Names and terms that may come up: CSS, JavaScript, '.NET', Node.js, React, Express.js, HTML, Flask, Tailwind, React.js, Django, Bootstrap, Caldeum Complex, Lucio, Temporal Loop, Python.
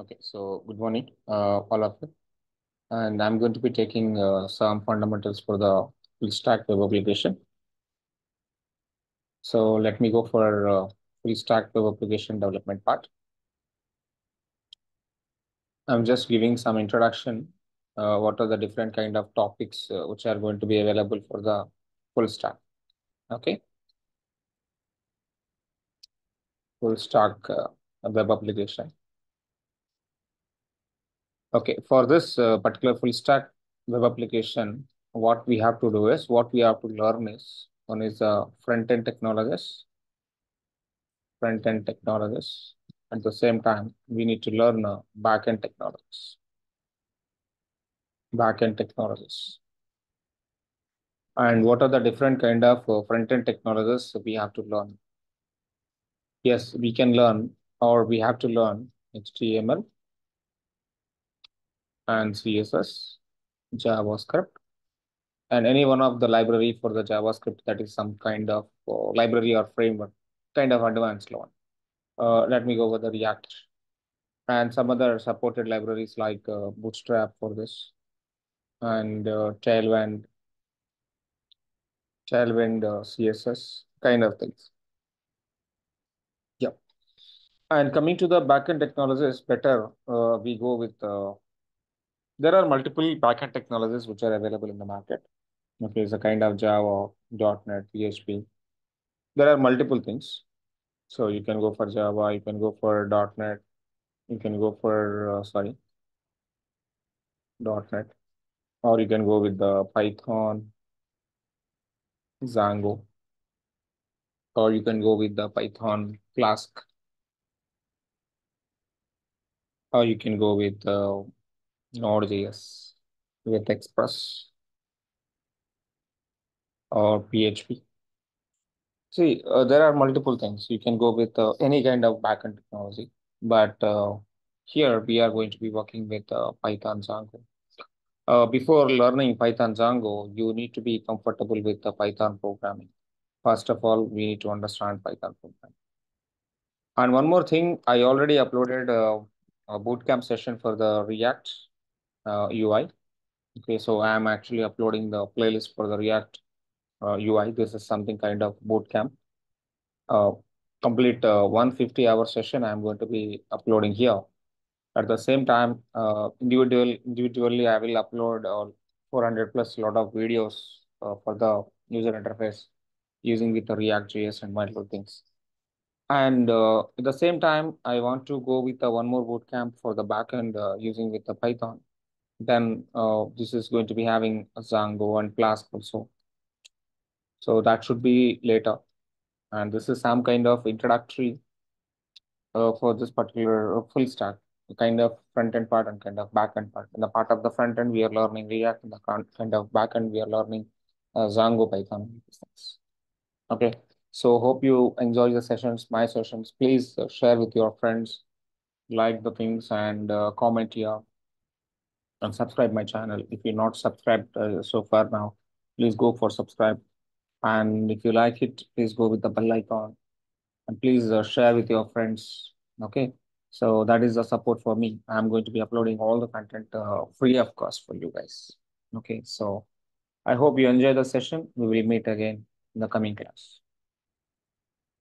Okay, so good morning, all of you. And I'm going to be taking some fundamentals for the full stack web application. So let me go for full stack web application development part. I'm just giving some introduction. What are the different kind of topics which are going to be available for the full stack? Okay, full stack web application. Okay, for this particular full stack web application, what we have to do is, what we have to learn is, one is front-end technologies, At the same time, we need to learn back-end technologies, And what are the different kind of front-end technologies we have to learn? Yes, we can learn, or we have to learn HTML, and CSS, JavaScript, and any one of the library for the JavaScript that is some kind of library or framework, kind of advanced one. Let me go over the React and some other supported libraries like Bootstrap for this, and Tailwind CSS, kind of things. Yeah. And coming to the backend technologies, better we go with there are multiple backend technologies which are available in the market. Okay, it's a kind of Java, .NET, PHP. There are multiple things. So you can go for Java, you can go for .NET, you can go for, .NET, or you can go with the Python, Django, or you can go with the Python Flask, or you can go with Node.js with Express or PHP. See, there are multiple things. You can go with any kind of backend technology, but here we are going to be working with Python Django. Before learning Python Django, you need to be comfortable with the Python programming. First of all, we need to understand Python programming. And one more thing, I already uploaded a bootcamp session for the React UI. Okay, so I am actually uploading the playlist for the React UI. This is something kind of bootcamp. Complete 150-hour session I am going to be uploading here. At the same time, individually I will upload 400+ lot of videos for the user interface using with the React.js and multiple things. And at the same time, I want to go with one more bootcamp for the backend using with the Python. Then this is going to be having a Django and Flask also. So that should be later. And this is some kind of introductory for this particular full stack, kind of front-end part and kind of back-end part. In the part of the front-end, we are learning React. In the kind of back-end, we are learning Django, Python. Okay, so hope you enjoy the sessions, my sessions. Please share with your friends, like the things, and comment here. And subscribe my channel. If you're not subscribed so far now, please go for subscribe. And if you like it, please go with the bell icon. And please share with your friends. Okay. So that is the support for me. I'm going to be uploading all the content free of cost for you guys. Okay. So I hope you enjoy the session. We will meet again in the coming class.